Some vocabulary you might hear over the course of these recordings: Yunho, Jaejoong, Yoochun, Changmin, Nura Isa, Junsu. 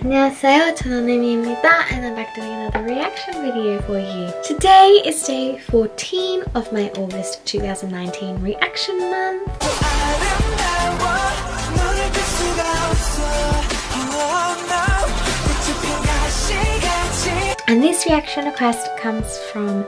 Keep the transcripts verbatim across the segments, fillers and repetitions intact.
안녕하세요, 전원혜미입니다, and I'm back doing another reaction video for you. Today is day fourteen of my August two thousand nineteen reaction month. And this reaction request comes from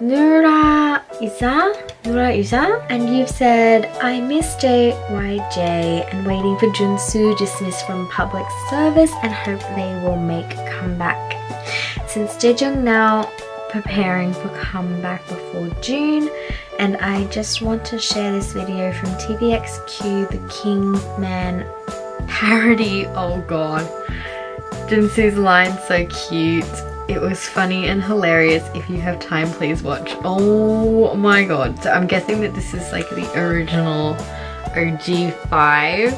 Nura Isa, Nura Isa, and you've said, I miss J Y J and waiting for Junsu dismissed from public service and hope they will make comeback. Since Jaejoong now preparing for comeback before June, and I just want to share this video from T V X Q, the Kingman parody. Oh god, Junsu's line's so cute. It was funny and hilarious. If you have time, please watch. Oh my god. So I'm guessing that this is like the original O G five.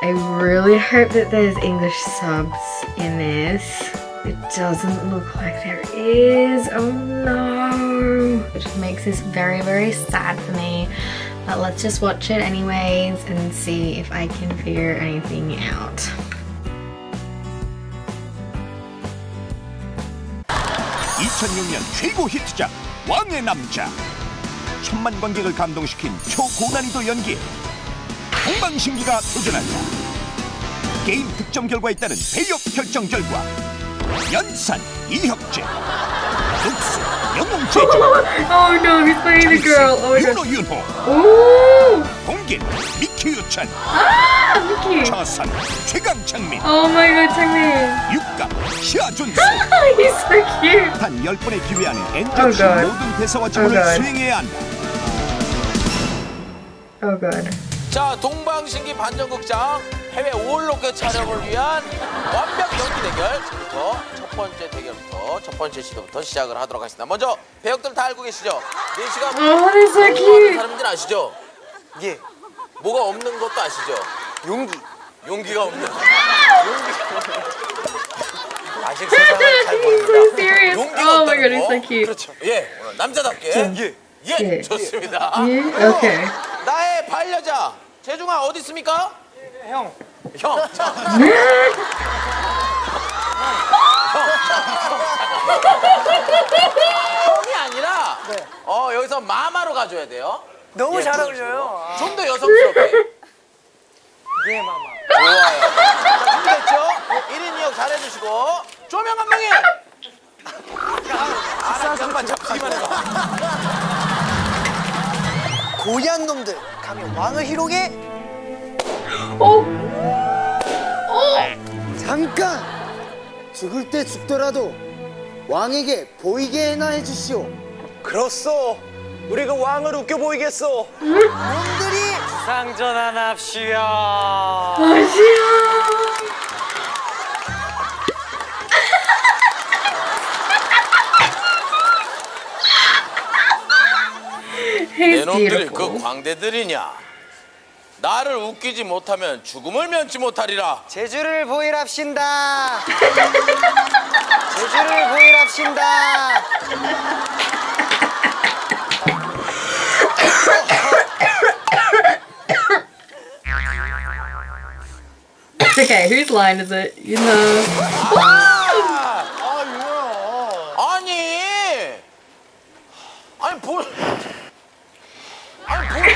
I really hope that there's English subs in this. It doesn't look like there is. Oh no. Which makes this very, very sad for me. But let's just watch it anyways and see if I can figure anything out. 이천육 년 최고 히트작 왕의 남자, 천만 관객을 감동시킨 초고난이도 연기에 동방신기가 도전한다. 게임 득점 결과에 따른 배역 결정 결과 연산 이혁재, 녹수 영웅 제조, 윤호 윤호, 공길 미키 유찬, 차산 최강 창민, 육강 시아준수. 단 열 번의 기회 안에 엔트 없이 모든 대사와 지문을 수행해야 한다. 자, 동방신기 반전극장 해외 오월 로켓 촬영을 위한 완벽 연기 대결. 지금부터 첫 번째 대결부터 첫 번째 시도부터 시작을 하도록 하겠습니다. 먼저 배역들 다 알고 계시죠? 네 시간 모르는 사람들 아시죠? 예, 뭐가 없는 것도 아시죠? 용기, 용기가 없는. 아직 세상을 잘 모릅니다. 용기가 없다는 거. 그렇죠. 예, 남자답게. 예, 예, 좋습니다. 오케이. 나의 반려자 재중아 어디 있습니까? 형. 형. 형. 형이 아니라 어 여기서 마마로 가줘야 돼요. 너무 잘 어울려요. 좀 더 여성스럽게. 예, 마마. 좋아요. 준비됐죠? 일 인 이역 잘해주시고. 조명 한 명이. 아, 잠깐만 잠깐만 해봐. 고얀 놈들 감히 왕을 희롱해? 어? 어? 잠깐! 죽을 때 죽더라도 왕에게 보이게 해나 해주시오. 그렇소. 우리가 왕을 웃겨 보이겠소. 놈들이 상전하납시오. 내 놈들이 그 광대들이냐? 나를 웃기지 못하면 죽음을 면치 못하리라. 제주를 보이랍신다. 제주를 보이랍신다. Okay, whose line is it? You know. 아, 아, 뭐야. 아니. 아니, 뭘. 아니, 뭘.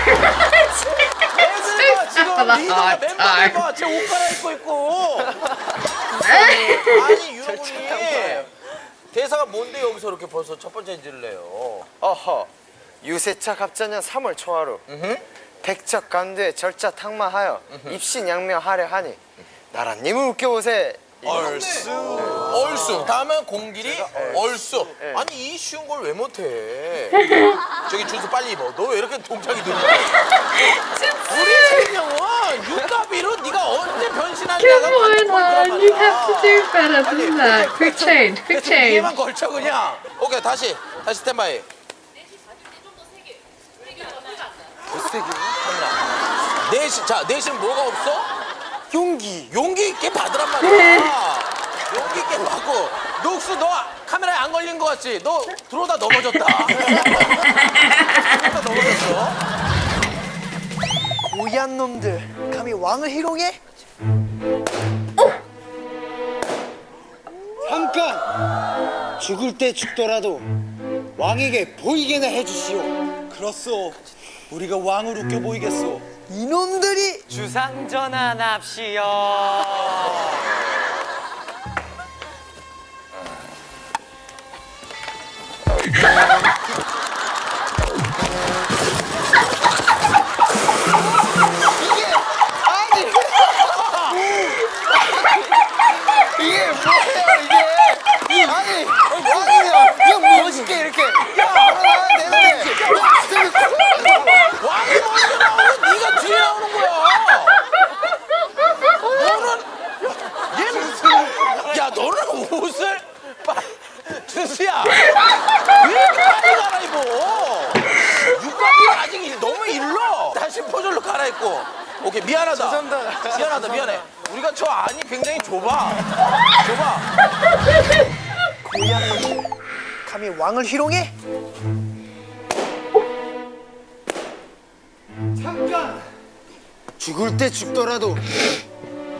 애들과 지금 리더가 멤버들과 제 옷 갈아입고 있고. 아니, 유로군님. 대사가 뭔데 여기서 이렇게 벌써 첫 번째 인지를 내요. 어허. 유세차 갑자년 삼월 초하루. 백척 간두에 절차 탕마하여 입신 양면하려 하니 나라님을 웃겨보세. 얼쑤. 얼쑤. 다음은 공길이 얼쑤. 네. 아니 이 쉬운 걸 왜 못해? 저기 준수 빨리 입어. 너 왜 이렇게 동작이 느려? 우리 생명은 육가비로 네가 언제 변신하냐가 관건이란 말이야. You have to do better than that. Quick change. Quick change. 얘만 걸쳐 그냥. 오케이 다시. 다시 스탠바이. 내신, 자, 내신 뭐가 없어? 용기. 용기 있게 받으란 말이야. 용기 있게 받고. 녹수 너 카메라에 안 걸린 거 같지? 너 들어오다 넘어졌다. 들어오다 넘어졌어. 고얀 놈들, 감히 왕을 희롱해? 어? 잠깐! 죽을 때 죽더라도 왕에게 보이게나 해주시오. 그렇소. 우리가 왕을 웃겨 보이겠소. 이놈들이! 주상전환합시오. 이게 뭐예요 이게? 아니, 왕이야. 그냥 멋있게 이렇게. 야, 나와야 되는데. 왕이 먼저 나오면 네가 뒤에 나오는 거야. 너는 얘는 야, 너는 옷을 준수야. 왜 이렇게 빨리 갈아입어? 육각이 아직 너무 일러. 다시 포졸로 갈아입고. 오케이, 미안하다. 죄송합니다. 미안하다, 미안해. 우리가 저 안이 굉장히 좁아. 좁아. 고양이 놈들, 감히 왕을 희롱해? 잠깐! 죽을 때 죽더라도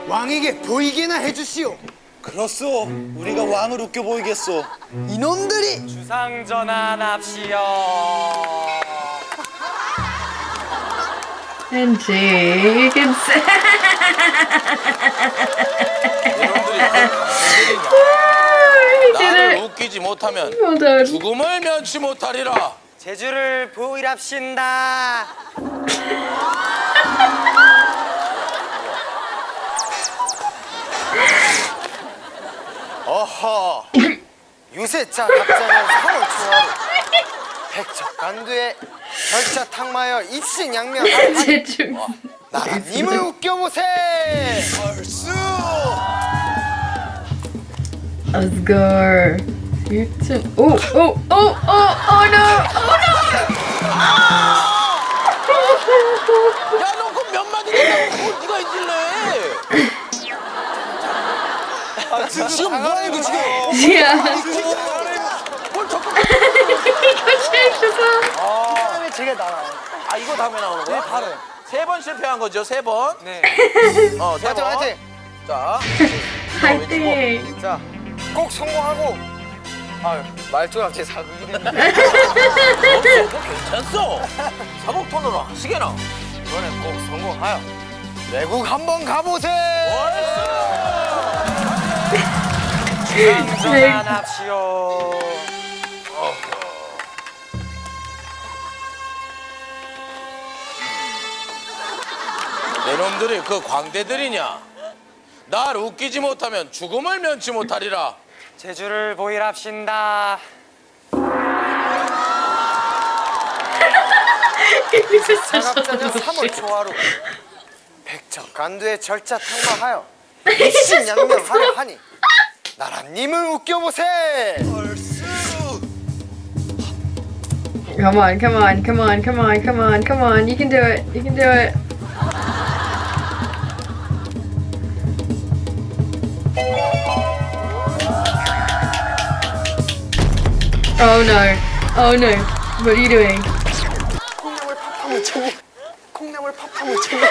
왕에게 보이게나 해주시오. 그렇소. 우리가 왕을 웃겨 보이겠소. 이놈들이! 주상전환합시오. And Jake and Sam. 나를 웃기지 못하면 죽음을 면치 못하리라. 제주를 보일합신다. 어허. 유세차 갑자는 서울 백척간두에 절차 탕마여 입신양면 제중 나님을 웃겨보세. 얼쑤. Let's go. 유충. 오! 오! 오! 오! 오! 노! 오! 노! 야, 너 그럼 몇 마디 된다고 니가 이길래? 아, 지금 뭐야 이거 지금? 야. 이거 제일 좋아. 아, 그 다음에 제게 나와. 아, 이거 다음에 나오는 거야? 네, 바로. 세 번 실패한 거죠, 세 번. 네. 어, 세 번. 화이팅! 자. 화이팅! 자, 꼭 성공하고. 아유, 말투가 갑자기 사극이. 없어, 괜찮소. 사복톤으로 한 시계나. 이번에 꼭 성공하여. 외국 한번 가보세! 월세! 전환합시오. 이놈들이 그 광대들이냐? 날 웃기지 못하면 죽음을 면치 못하리라. 제주를 보일합신다. 장갑자는 삼월 초하루 백척 간두에 절차 탕마하여 입신 양명하여 하니 나라님을 웃겨보세. Come on, come on, come on, come on, come on, come on. You can do it. You can do it. Oh no, oh no, what are you doing? 콩나물 팝팝을 챙겨. 콩나물 팝팝을 챙겨.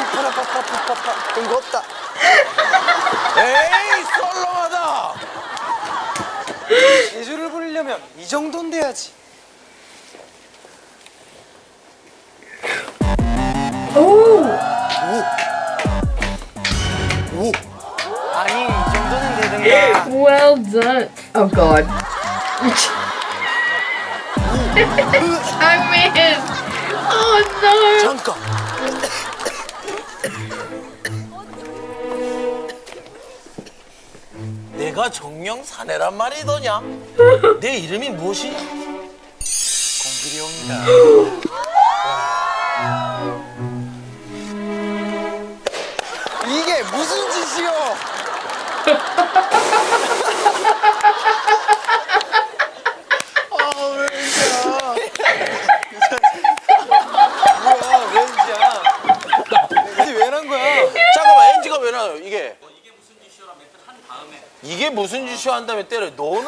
팝팝 팝팝 팝팝. 그런 없다. 에이, 썰렁하다. 제주를 부리려면 이 정도는 돼야지. 오! 오! 오! 아니, 이 정도는 되든가. Well done. Oh god. Changmin! Oh no! 잠깐! 내가 정령 사내란 말이더냐? 내 이름이 무엇이냐? 공길이옵니다. 이게 무슨 짓이오? 이게 무슨 짓이야 한다며 때려. 너는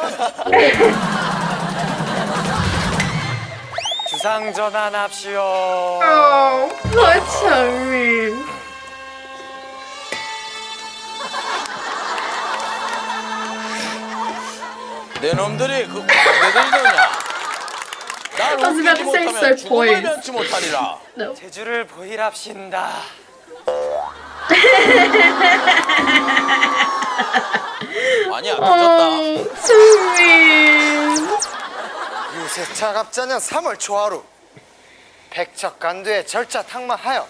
주상 전환합시오. 어, 나 장민. 내 놈들이 그 내들이냐? 날 웃기지 못하면 죽음을 면치 못하리라. No. 제주를 보이랍신다. 아니야, 늦었다. 장민. 요새 차갑자는 삼월 초하루 백척간두에 절차 탕마하여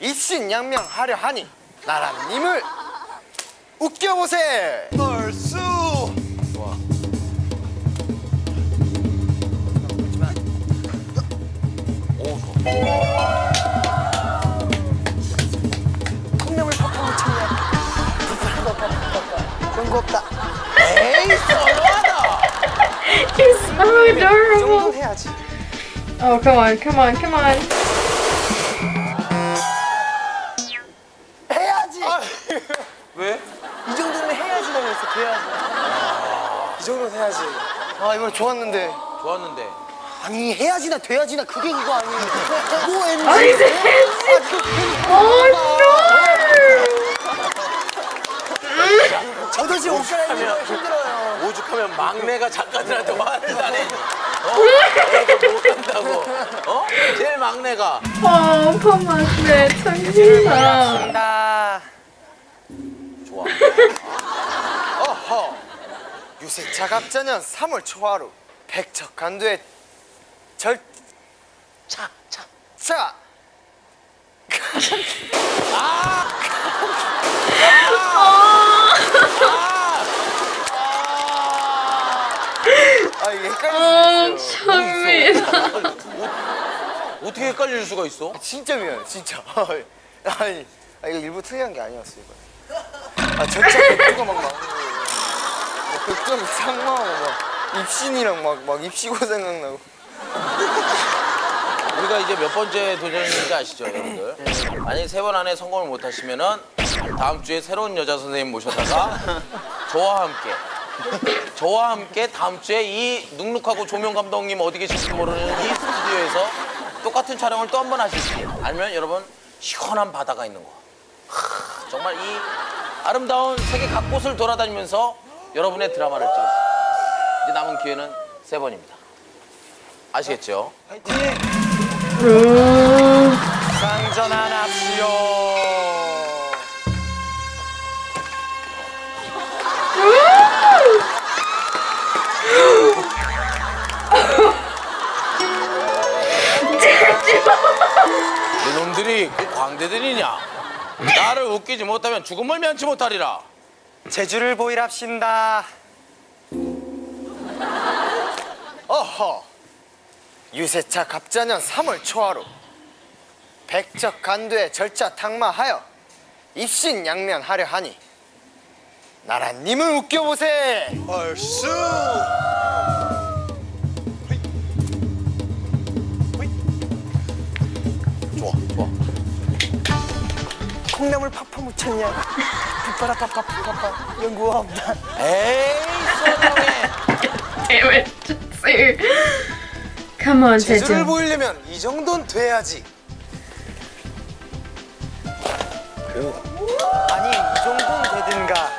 일신양명하려 하니 나라님을 웃겨보세. 널수 콩나물 팍팍 묻혔냐? 그런거 없다. 에이 썰어하다. You're so adorable. Oh, come on, come on, come on. 해야지. 아, 왜? 이 정도는 해야지라고 했어. 해야지. 이 정도는 해야지. 아, 이번에 좋았는데. 좋았는데. 아니 해야지나 돼야지나 그게 이거 아니에요. 뭐 엔진? 아니 엔진. 어, 저도 지금 오죽하면 힘들어요. 오죽하면 막내가 작가들한테 말을 잘해. 어? 못 간다고. 어? 제일 막내가. 어, 펌 막내 천진아. 좋아. 어허. 요새 자갑자년 삼월 초하루 백척간두에 절... 차! 차! 차! 아! 아! 아, 이게 헷갈릴 수가 있어. 어떻게 헷갈릴 수가 있어? 진짜 미안해, 진짜. 아니, 아, 이거 일부 특이한 게 아니었어, 이거. 아, 절차 백두가 막 나오는 거예요. 백두가 상마하고 막 입신이랑 막, 막 입시고 생각나고. 우리가 이제 몇 번째 도전인지 아시죠, 여러분들? 만약에 세 번 안에 성공을 못 하시면은 다음 주에 새로운 여자 선생님 모셔다가 저와 함께 저와 함께 다음 주에 이 눅눅하고 조명 감독님 어디 계실지 모르는 이 스튜디오에서 똑같은 촬영을 또 한 번 하실지, 아니면 여러분 시원한 바다가 있는 거, 하, 정말 이 아름다운 세계 각곳을 돌아다니면서 여러분의 드라마를 찍을 수 있어요. 이제 남은 기회는 세 번입니다. 아시겠죠? 화이팅! 상전환합시오. 이놈들이 그 광대들이냐? 나를 웃기지 못하면 죽음을 면치 못하리라. 제주를 보이랍신다. 어허. 유세차 갑자년 삼월 초하루 백척간두에 절차 탕마하여 입신양면하려 하니 나라님을 웃겨보세. 얼쑤. 좋아 좋아. 콩나물 팍팍 묻혔냐? 붓바라 팍팍 팍팍 연구가 없다. 에이 소름해. Damn it. Come on, 제주를 보이려면 이 정도는 돼야지. 그래요? 아니, 이 정도는 되든가.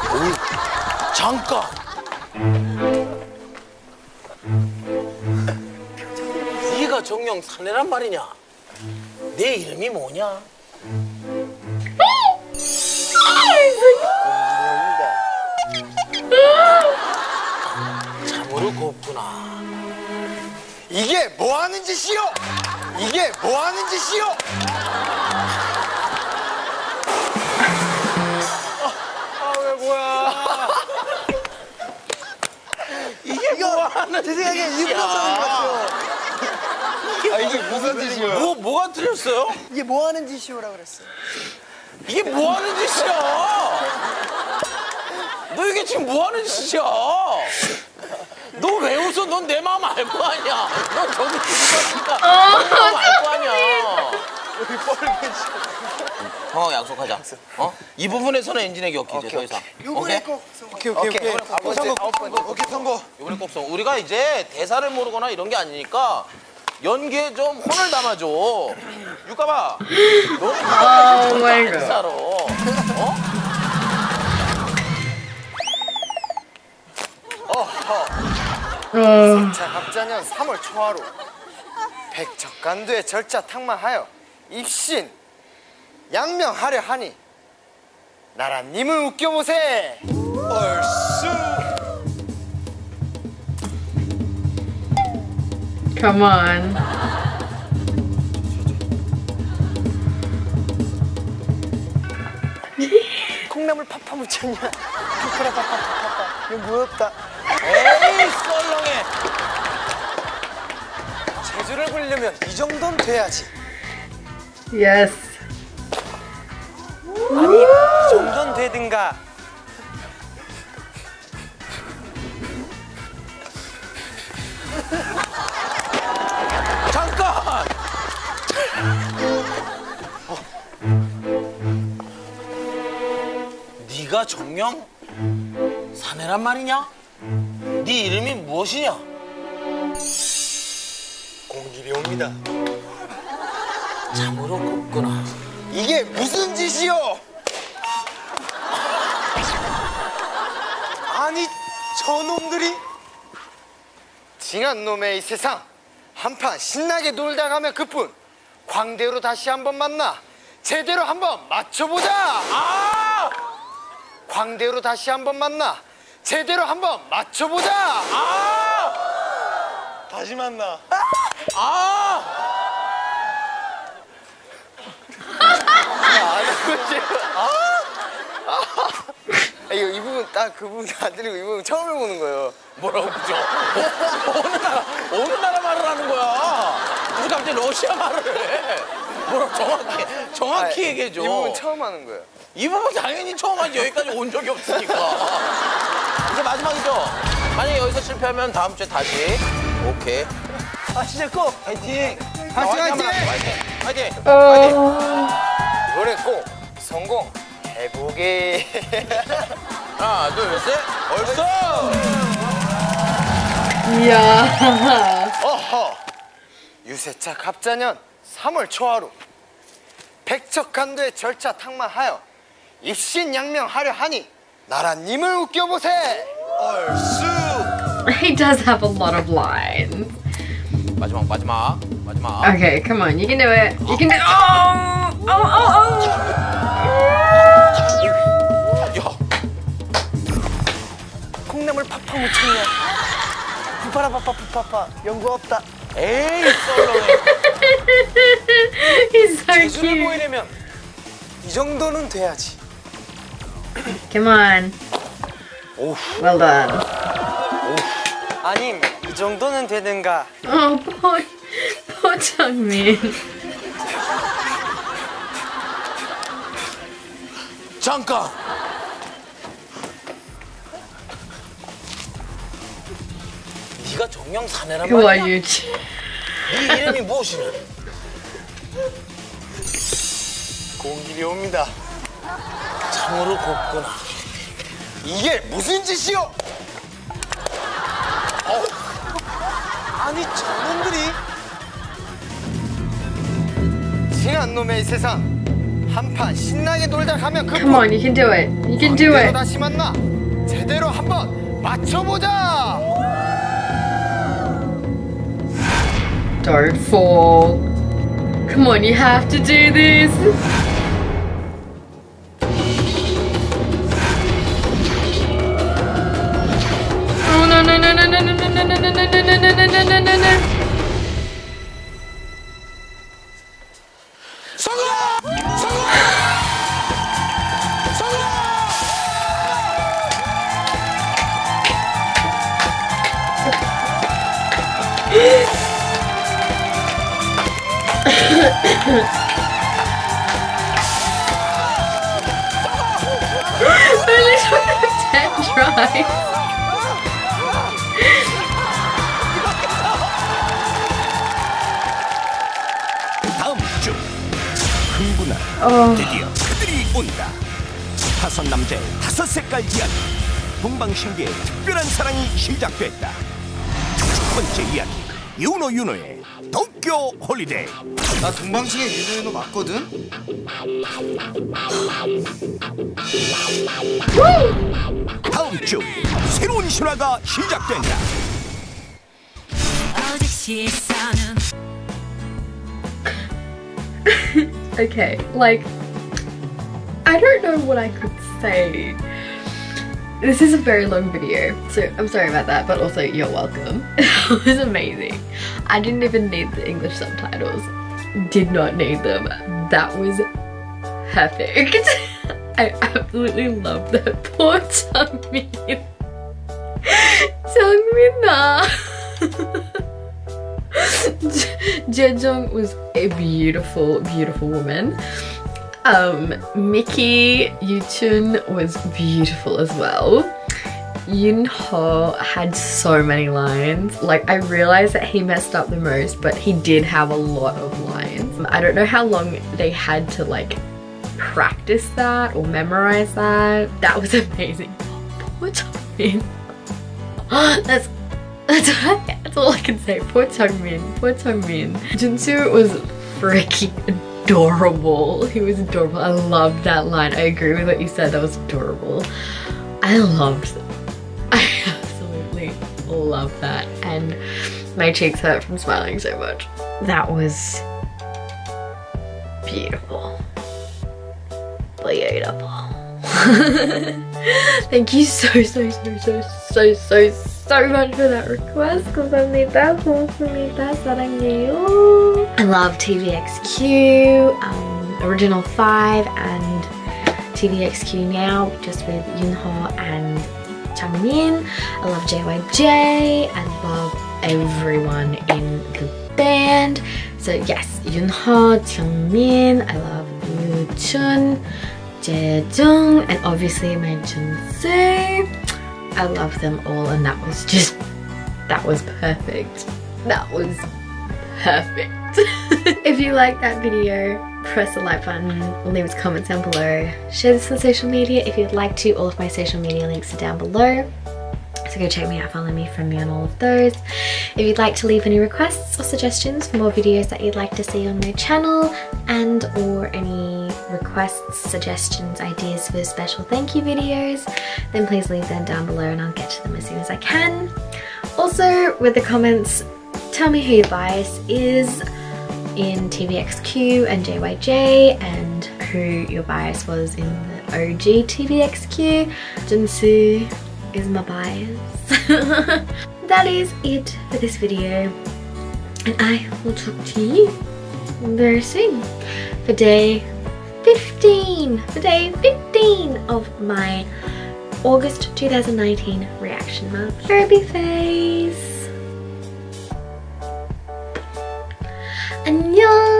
오, 잠깐. 네가 정녕 사내란 말이냐? 내 이름이 뭐냐? 모르겠구나. 이게 뭐 하는 짓이요? 이게 뭐 하는 짓이요? 아, 아, 왜 뭐야? 이게 뭐 하는 짓이야? 제 생각에 일부러적인 것 같아요. 아, 이게 무슨 짓이요? 뭐, 뭐가 틀렸어요? 이게 뭐 하는 짓이요라고 그랬어요. 이게 뭐 하는 짓이야? 너 이게 지금 뭐 하는 짓이야? 너 왜 웃어? 넌 내 마음 알 거 아니야. 넌 저기 있으니까 내 마음 알 거 아니야. 여기 뻘개지. 성황 약속하자. 어? 이 부분에서는 엔진에게 없기지 더 이상. 요번에 꼭 선고. 오케이 오케이 오케이. 아홉 선고. 오케이 선고. 요번에 꼭 선고. 우리가 이제 대사를 모르거나 이런 게 아니니까 연기에 좀 혼을 담아줘. 유까봐. 너무 강하게 대사로. 어? 사차 갑자년 삼월 초하루 백적간두에 절차 탕만하여 입신 양명하려 하니 나라님을 웃겨보세. 얼쑤. Come on. 콩나물 팍팍 묻혔냐? 팍팍 팍팍. 이거 무섭다. 에이 썰렁해. 제주를 부리려면 이 정도는 돼야지. Yes. 아니 이 정도는 되든가. 잠깐. 어. 네가 정녕 사내란 말이냐? 네 이름이 무엇이냐? 공길이 옵니다. 참으로 곱구나. 이게 무슨 짓이요? 아니 저놈들이 징한 놈의 이 세상 한판 신나게 놀다 가면 그뿐 광대로 다시 한번 만나 제대로 한번 맞춰보자. 아! 광대로 다시 한번 만나 제대로 한번 맞춰보자! 아! 다시 만나. 아! 아! 아, 아! 아! 이거 이 부분 딱 그 부분 안 들리고 이 부분 처음 해보는 거예요. 뭐라고 그죠? 어느 나라, 어느 나라 말을 하는 거야? 무슨 갑자기 러시아 말을 해? 뭐라고 정확히, 정확히 아, 얘기해줘. 이 부분 처음 하는 거예요. 이 부분 당연히 처음 하지. 여기까지 온 적이 없으니까. 이제 마지막이죠? 만약에 여기서 실패하면 다음 주에 다시. 오케이. 아 진짜 꼭! 파이팅! 파이팅! 파이팅! 파이팅! 파이팅! 노래 꼭 성공해보게. 하나, 둘, 셋! 얼쑤! 이야. 어허! 유세차 갑자년 삼월 초하루 백척간도의 절차 탕만하여 입신양명하려 하니 나라님을 웃겨보세. 얼쑤. He does have a lot of lines. 마지막 마지막 마지막. Okay, come on, you can do it. You can do it. Oh, oh, oh, oh. 야. 콩나물 팍팍 묻혔네. 부파라 파파 부파파. 연구 없다. 에이 썰렁해. He's so cute. 제주를 보이려면 이 정도는 돼야지. Come on. 오우. Well done. 오우. 아님, 이 정도는 되는가? 어, 포, 포장민. 잠깐. 네가 정녕 사내란 말이야? 네 이름이 무엇이냐? 공길이 옵니다. 참으로 곱구나. 이게 무슨 짓이요? 어. 아니 저놈들이 징한 놈의 이 세상 한판 신나게 놀다 가면 그. Come on, you can do it. You can do it. 다시 만나 제대로 한번 맞춰보자. Don't fall. Come on, you have to do this. 다음 주 흥분한 드디어 온다. 다섯 남자의 다섯 색깔 이야기, 동방신기의 특별한 사랑이 시작됐다. 첫 번째 이야기, 유노 유노의 도쿄 홀리데이. 나 동방신기의 유노 유노 맞거든? 다음 주 새로운 신화가 시작된다. Okay, like, I don't know what I could say. This is a very long video, so I'm sorry about that, but also you're welcome. It was amazing. I didn't even need the English subtitles. Did not need them. That was perfect. I absolutely love that. Poor Changmin. Changmin na. Jaejoong was a beautiful, beautiful woman. Um, Mickey Yoochun was beautiful as well. Yunho had so many lines. Like, I realized that he messed up the most, but he did have a lot of lines. I don't know how long they had to like practice that or memorize that. That was amazing. Poor Changmin. That's That's all I can say. Poor Changmin. Poor Changmin. Junsu was freaking adorable. He was adorable. I loved that line. I agree with what you said. That was adorable. I loved that. I absolutely love that. And my cheeks hurt from smiling so much. That was beautiful. Beautiful. Thank you so, so, so, so, so, so, so much for that request. 감사합니다. 고맙습니다. 사랑해요. I love T V X Q, um, Original five and T V X Q now, just with Yunho and Changmin. I love J Y J. I love everyone in the band. So yes, Yunho, Changmin. I love Yoochun, Jaejoong, and obviously my Junsu. I love them all, and that was just, that was perfect. That was perfect. If you like that video, press the like button, leave a comment down below, share this on social media if you'd like to. All of my social media links are down below. So go check me out, follow me, friend me on all of those. If you'd like to leave any requests or suggestions for more videos that you'd like to see on my channel, and or any requests, suggestions, ideas for special thank you videos, then please leave them down below and I'll get to them as soon as I can. Also, with the comments, tell me who your bias is in T V X Q and J Y J, and who your bias was in the O G T V X Q. Junsu is my bias. That is it for this video, and I will talk to you very soon for day fifteen, for day fifteen of my August two thousand nineteen reaction month. Furby face. 안녕.